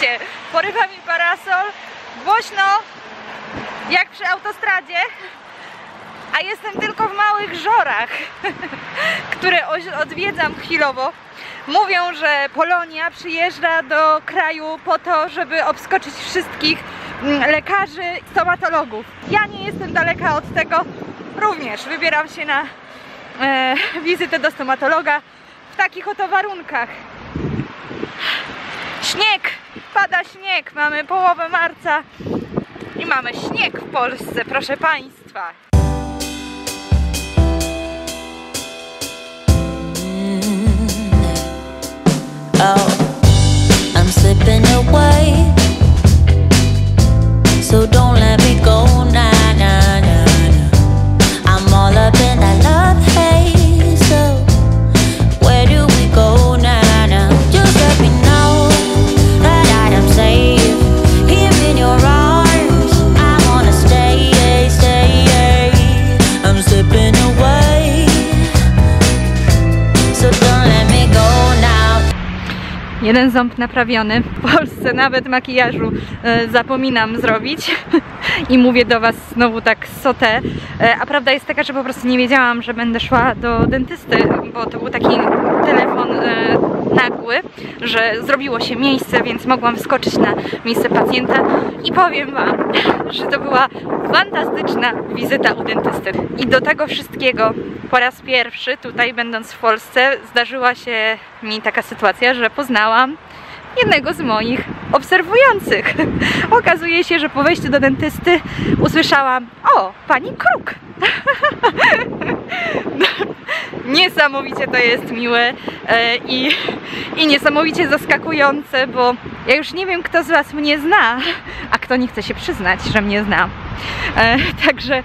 Widzicie, porywa mi parasol, głośno jak przy autostradzie, a jestem tylko w małych Żorach, które odwiedzam chwilowo. Mówią, że Polonia przyjeżdża do kraju po to, żeby obskoczyć wszystkich lekarzy i stomatologów. Ja nie jestem daleka od tego również. Wybieram się na wizytę do stomatologa w takich oto warunkach. Śnieg, pada śnieg, mamy połowę marca i mamy śnieg w Polsce, proszę Państwa. Oh, I'm slipping away, so don't let me go, na na na na. I'm all up in that love haze, so where do we go, na na? Just let me know that I am safe here in your arms. I wanna stay, stay. I'm slipping away, so don't let me go. Jeden ząb naprawiony. W Polsce nawet makijażu zapominam zrobić i mówię do Was znowu tak sotę, a prawda jest taka, że po prostu nie wiedziałam, że będę szła do dentysty, bo to był taki telefon nagły, że zrobiło się miejsce, więc mogłam wskoczyć na miejsce pacjenta i powiem Wam, że to była fantastyczna wizyta u dentysty. I do tego wszystkiego po raz pierwszy tutaj, będąc w Polsce, zdarzyła się mi taka sytuacja, że poznałam jednego z moich obserwujących. Okazuje się, że po wejściu do dentysty usłyszałam: o, Pani Kruk! Niesamowicie to jest miłe i niesamowicie zaskakujące, bo ja już nie wiem, kto z Was mnie zna, a kto nie chce się przyznać, że mnie zna. Także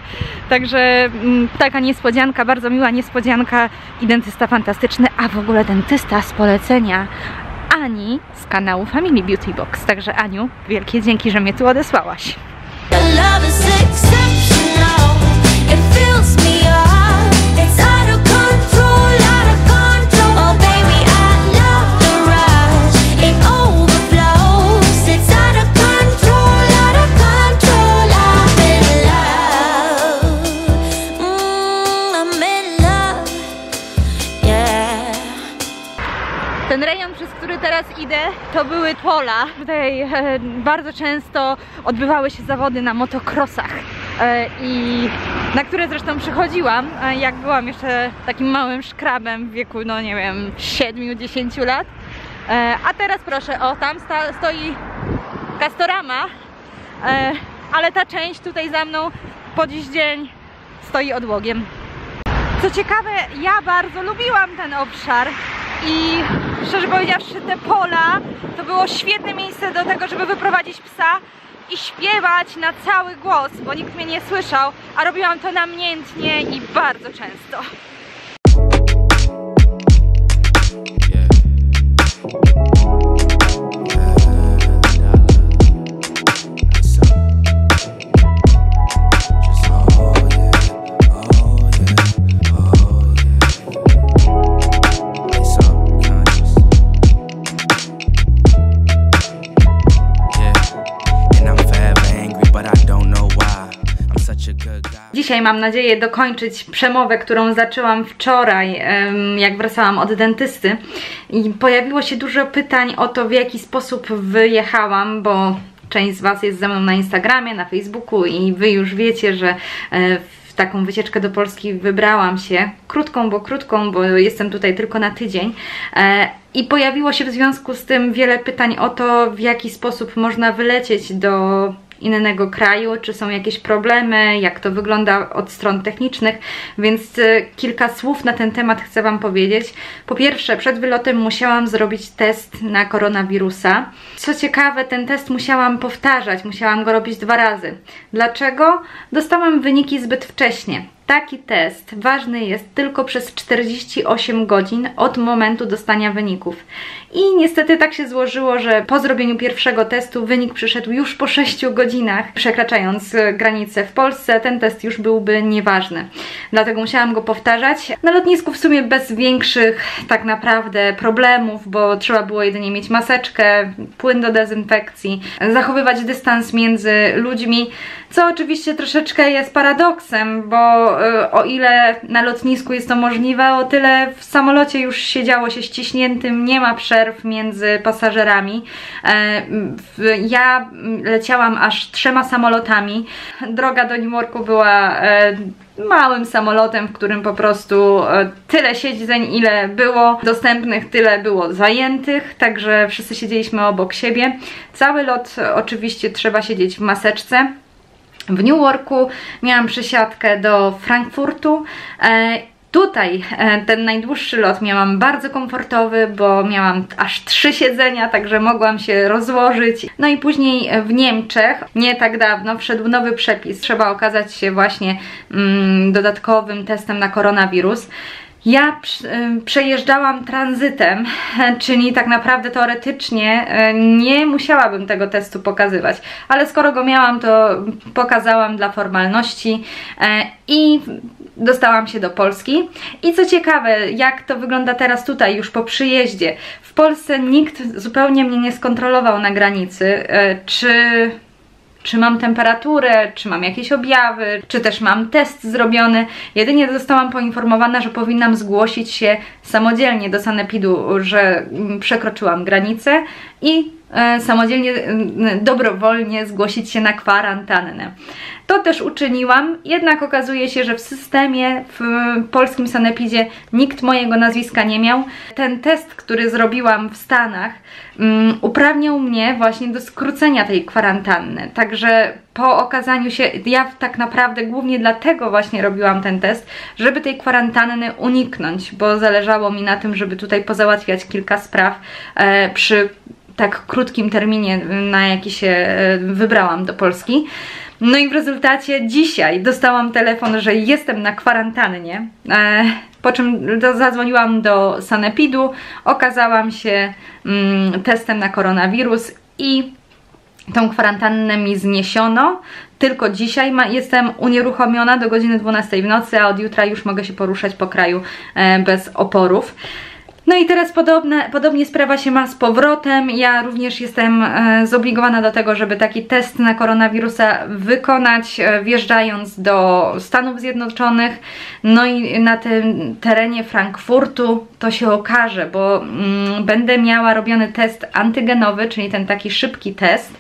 taka niespodzianka, bardzo miła niespodzianka i dentysta fantastyczny, a w ogóle dentysta z polecenia Ani z kanału Family Beauty Box. Także Aniu, wielkie dzięki, że mnie tu odesłałaś. Ten rejon, przez który teraz idę, to były pola. Tutaj bardzo często odbywały się zawody na motokrosach, i na które zresztą przychodziłam, jak byłam jeszcze takim małym szkrabem w wieku, no nie wiem, 7-10 lat. A teraz proszę, o, tam stoi Castorama, ale ta część tutaj za mną po dziś dzień stoi odłogiem. Co ciekawe, ja bardzo lubiłam ten obszar i szczerze powiedziawszy, te pola to było świetne miejsce do tego, żeby wyprowadzić psa i śpiewać na cały głos, bo nikt mnie nie słyszał, a robiłam to namiętnie i bardzo często. Dzisiaj mam nadzieję dokończyć przemowę, którą zaczęłam wczoraj, jak wracałam od dentysty. I pojawiło się dużo pytań o to, w jaki sposób wyjechałam, bo część z Was jest ze mną na Instagramie, na Facebooku i Wy już wiecie, że w taką wycieczkę do Polski wybrałam się. Krótką, bo jestem tutaj tylko na tydzień. I pojawiło się w związku z tym wiele pytań o to, w jaki sposób można wylecieć do innego kraju, czy są jakieś problemy, jak to wygląda od stron technicznych, więc kilka słów na ten temat chcę Wam powiedzieć. Po pierwsze, przed wylotem musiałam zrobić test na koronawirusa. Co ciekawe, ten test musiałam powtarzać, musiałam go robić 2 razy. Dlaczego? Dostałam wyniki zbyt wcześnie. Taki test ważny jest tylko przez 48 godzin od momentu dostania wyników. I niestety tak się złożyło, że po zrobieniu pierwszego testu wynik przyszedł już po 6 godzinach. Przekraczając granicę w Polsce, ten test już byłby nieważny. Dlatego musiałam go powtarzać. Na lotnisku w sumie bez większych tak naprawdę problemów, bo trzeba było jedynie mieć maseczkę, płyn do dezynfekcji, zachowywać dystans między ludźmi, co oczywiście troszeczkę jest paradoksem, bo o ile na lotnisku jest to możliwe, o tyle w samolocie już siedziało się ściśniętym, nie ma przerw między pasażerami. Ja leciałam aż 3 samolotami. Droga do New Yorku była małym samolotem, w którym po prostu tyle siedzeń, ile było dostępnych, tyle było zajętych, także wszyscy siedzieliśmy obok siebie. Cały lot oczywiście trzeba siedzieć w maseczce. W New Yorku miałam przesiadkę do Frankfurtu. Tutaj ten najdłuższy lot miałam bardzo komfortowy, bo miałam aż 3 siedzenia, także mogłam się rozłożyć. No i później w Niemczech, nie tak dawno, wszedł nowy przepis. Trzeba okazać się właśnie dodatkowym testem na koronawirus. Ja przejeżdżałam tranzytem, czyli tak naprawdę teoretycznie nie musiałabym tego testu pokazywać, ale skoro go miałam, to pokazałam dla formalności i dostałam się do Polski. I co ciekawe, jak to wygląda teraz tutaj, już po przyjeździe. W Polsce nikt zupełnie mnie nie skontrolował na granicy, czy mam temperaturę, czy mam jakieś objawy, czy też mam test zrobiony. Jedynie zostałam poinformowana, że powinnam zgłosić się samodzielnie do Sanepidu, że przekroczyłam granicę i samodzielnie, dobrowolnie zgłosić się na kwarantannę. To też uczyniłam, jednak okazuje się, że w systemie, w polskim Sanepidzie nikt mojego nazwiska nie miał. Ten test, który zrobiłam w Stanach, uprawniał mnie właśnie do skrócenia tej kwarantanny. Także po okazaniu się, ja tak naprawdę głównie dlatego właśnie robiłam ten test, żeby tej kwarantanny uniknąć, bo zależało mi na tym, żeby tutaj pozałatwiać kilka spraw przy tak krótkim terminie, na jaki się wybrałam do Polski. No i w rezultacie dzisiaj dostałam telefon, że jestem na kwarantannie, po czym zadzwoniłam do Sanepidu, okazałam się testem na koronawirus i tą kwarantannę mi zniesiono. Tylko dzisiaj jestem unieruchomiona do godziny 12 w nocy, a od jutra już mogę się poruszać po kraju bez oporów. No i teraz podobnie sprawa się ma z powrotem. Ja również jestem zobligowana do tego, żeby taki test na koronawirusa wykonać, wjeżdżając do Stanów Zjednoczonych. No i na tym terenie Frankfurtu to się okaże, bo będę miała robiony test antygenowy, czyli ten taki szybki test,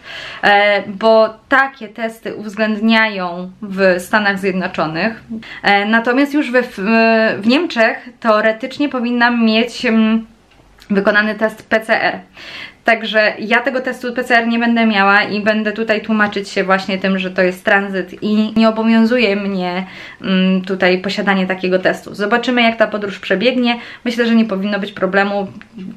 bo takie testy uwzględniają w Stanach Zjednoczonych. Natomiast już w Niemczech teoretycznie powinnam mieć wykonany test PCR. Także ja tego testu PCR nie będę miała i będę tutaj tłumaczyć się właśnie tym, że to jest tranzyt i nie obowiązuje mnie tutaj posiadanie takiego testu. Zobaczymy, jak ta podróż przebiegnie. Myślę, że nie powinno być problemu.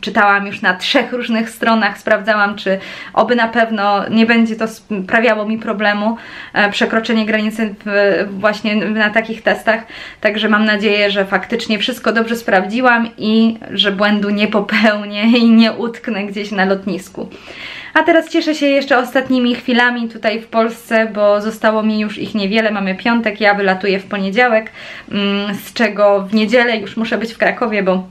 Czytałam już na 3 różnych stronach, sprawdzałam, czy oby na pewno nie będzie to sprawiało mi problemu przekroczenie granicy właśnie na takich testach. Także mam nadzieję, że faktycznie wszystko dobrze sprawdziłam i że błędu nie popełnię i nie utknę gdzieś na lotnisku. A teraz cieszę się jeszcze ostatnimi chwilami tutaj w Polsce, bo zostało mi już ich niewiele. Mamy piątek, ja wylatuję w poniedziałek, z czego w niedzielę już muszę być w Krakowie, bo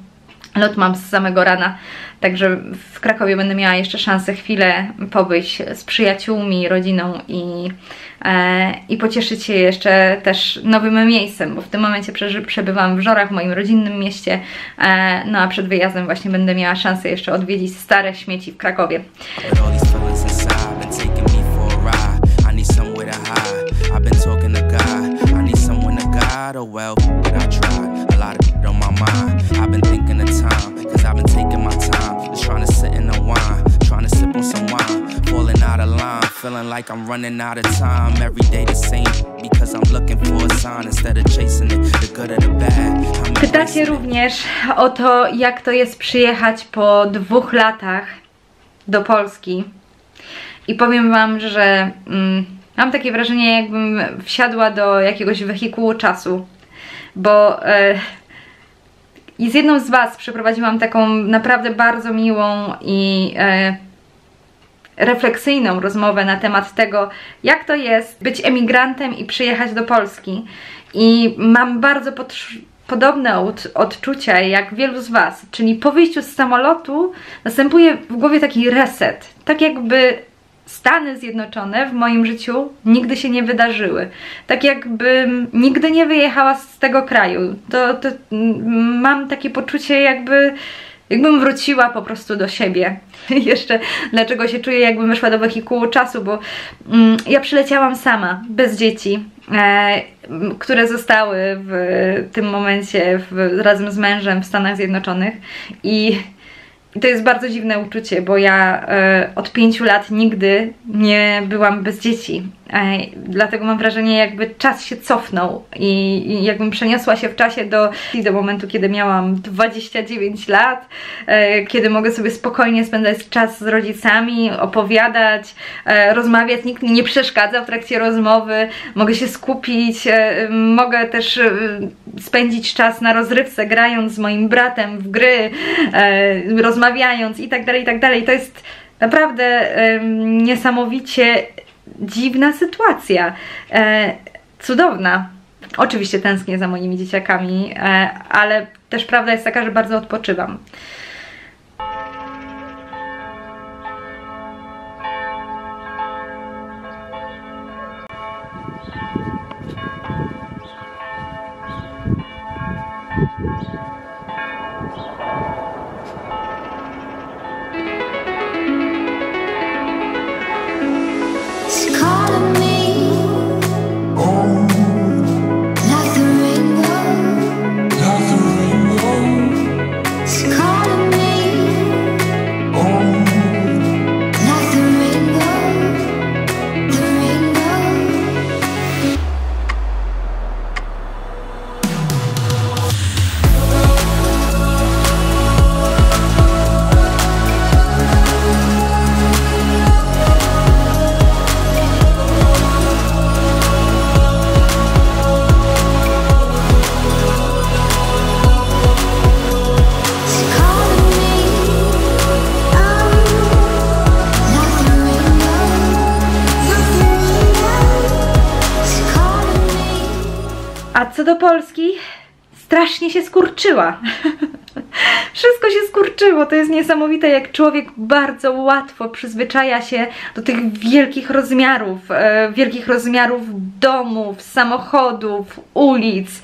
lot mam z samego rana. Także w Krakowie będę miała jeszcze szansę chwilę pobyć z przyjaciółmi, rodziną i pocieszyć się jeszcze też nowym miejscem, bo w tym momencie przebywam w Żorach, w moim rodzinnym mieście, no a przed wyjazdem właśnie będę miała szansę jeszcze odwiedzić stare śmieci w Krakowie. Feeling like I'm running out of time. Every day the same because I'm looking for a sign instead of chasing it. The good or the bad. Pytacie również o to, jak to jest przyjechać po 2 latach do Polski. I powiem wam, że mam takie wrażenie, jakbym wsiadła do jakiegoś wehikułu czasu. bo i z jedną z Was przeprowadziłam taką naprawdę bardzo miłą i refleksyjną rozmowę na temat tego, jak to jest być emigrantem i przyjechać do Polski. I mam bardzo podobne odczucia jak wielu z Was, czyli po wyjściu z samolotu następuje w głowie taki reset, tak jakby Stany Zjednoczone w moim życiu nigdy się nie wydarzyły. Tak jakbym nigdy nie wyjechała z tego kraju. To mam takie poczucie, jakbym wróciła po prostu do siebie. Jeszcze dlaczego się czuję, jakbym wyszła do wehikułu czasu, bo ja przyleciałam sama, bez dzieci, które zostały w tym momencie razem z mężem w Stanach Zjednoczonych. I to jest bardzo dziwne uczucie, bo ja od 5 lat nigdy nie byłam bez dzieci. Dlatego mam wrażenie, jakby czas się cofnął i jakbym przeniosła się w czasie do momentu, kiedy miałam 29 lat, kiedy mogę sobie spokojnie spędzać czas z rodzicami, opowiadać, rozmawiać, nikt mi nie przeszkadza w trakcie rozmowy, mogę się skupić, mogę też spędzić czas na rozrywce, grając z moim bratem w gry, rozmawiając i tak dalej, i tak dalej. To jest naprawdę niesamowicie dziwna sytuacja, cudowna. Oczywiście tęsknię za moimi dzieciakami, ale też prawda jest taka, że bardzo odpoczywam. Co do Polski, strasznie się skurczyła. Wszystko się skurczyło, to jest niesamowite, jak człowiek bardzo łatwo przyzwyczaja się do tych wielkich rozmiarów domów, samochodów, ulic,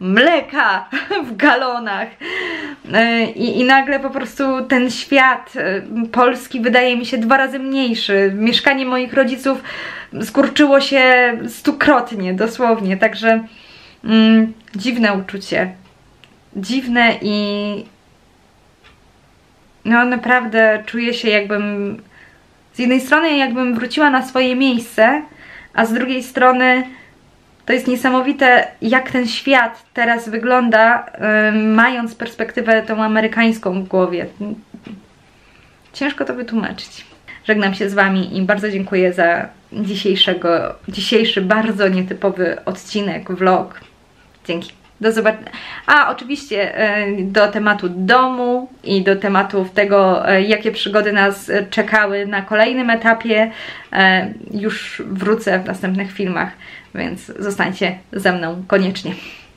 mleka w galonach. I nagle po prostu ten świat polski wydaje mi się 2 razy mniejszy. Mieszkanie moich rodziców skurczyło się 100-krotnie, dosłownie, także dziwne uczucie. Dziwne i no naprawdę czuję się, jakbym z jednej strony wróciła na swoje miejsce, a z drugiej strony to jest niesamowite, jak ten świat teraz wygląda, mając perspektywę tą amerykańską w głowie. Ciężko to wytłumaczyć. Żegnam się z Wami i bardzo dziękuję za dzisiejszy bardzo nietypowy odcinek, vlog. Dzięki. Do zobaczenia. A oczywiście do tematu domu i do tematów tego, jakie przygody nas czekały na kolejnym etapie, już wrócę w następnych filmach, więc zostańcie ze mną koniecznie.